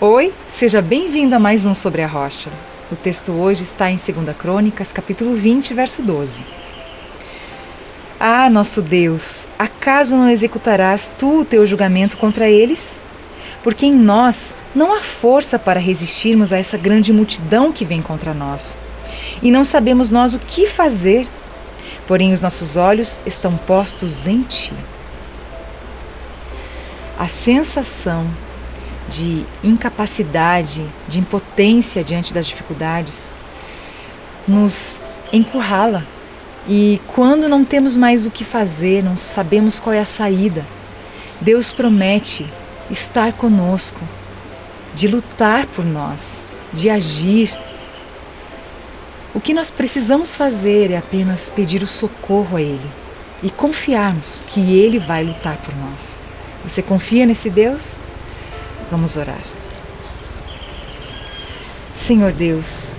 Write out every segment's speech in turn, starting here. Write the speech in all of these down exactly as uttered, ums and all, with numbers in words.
Oi, seja bem-vindo a mais um Sobre a Rocha. O texto hoje está em dois Crônicas, capítulo vinte, verso doze. Ah, nosso Deus, acaso não executarás tu o teu julgamento contra eles? Porque em nós não há força para resistirmos a essa grande multidão que vem contra nós. E não sabemos nós o que fazer, porém os nossos olhos estão postos em ti. A sensação de incapacidade, de impotência diante das dificuldades, nos encurrala. E quando não temos mais o que fazer, não sabemos qual é a saída, Deus promete estar conosco, de lutar por nós, de agir. O que nós precisamos fazer é apenas pedir o socorro a Ele e confiarmos que Ele vai lutar por nós. Você confia nesse Deus? Vamos orar. Senhor Deus,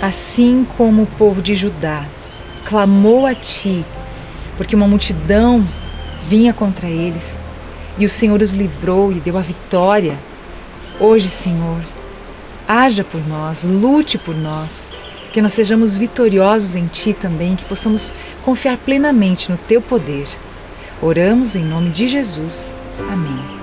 assim como o povo de Judá clamou a Ti, porque uma multidão vinha contra eles, e o Senhor os livrou e deu a vitória, hoje, Senhor, haja por nós, lute por nós, que nós sejamos vitoriosos em Ti também, que possamos confiar plenamente no Teu poder. Oramos em nome de Jesus. Amém.